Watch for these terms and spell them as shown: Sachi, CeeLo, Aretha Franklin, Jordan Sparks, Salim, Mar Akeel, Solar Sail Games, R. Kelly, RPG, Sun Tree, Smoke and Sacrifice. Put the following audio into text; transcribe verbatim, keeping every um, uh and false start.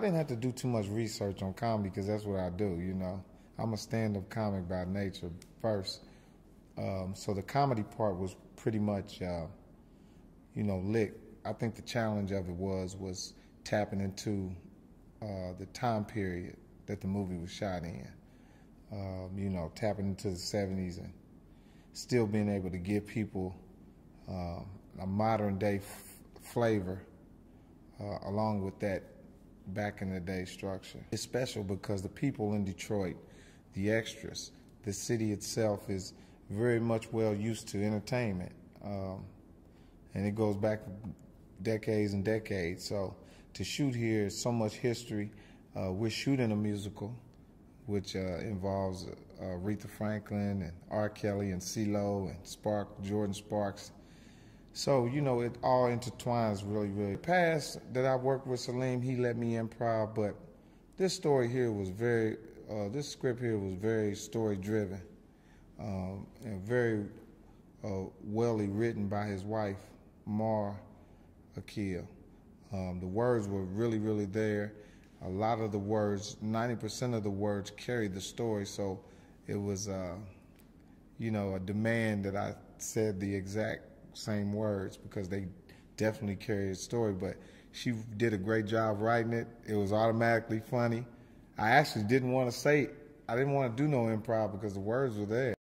I didn't have to do too much research on comedy because that's what I do, you know. I'm a stand-up comic by nature first. Um, so the comedy part was pretty much, uh, you know, licked. I think the challenge of it was was tapping into uh, the time period that the movie was shot in. Um, you know, tapping into the seventies and still being able to give people um, a modern-day f flavor uh, along with that back-in-the-day structure. It's special because the people in Detroit, the extras, the city itself is very much well used to entertainment. Um, and it goes back decades and decades. So to shoot here is so much history. Uh, we're shooting a musical, which uh, involves uh, Aretha Franklin and R. Kelly and CeeLo and Spark, Jordan Sparks. So, you know, it all intertwines really, really. The past that I worked with Salim, he let me improv, but this story here was very, uh, this script here was very story-driven um, and very uh, well written by his wife, Mar Akeel. Um, the words were really, really there. A lot of the words, ninety percent of the words carried the story, so it was, uh, you know, a demand that I said the exact same words because they definitely carried the story, but she did a great job writing it. It was automatically funny. I actually didn't want to say, I didn't want to do no improv because the words were there.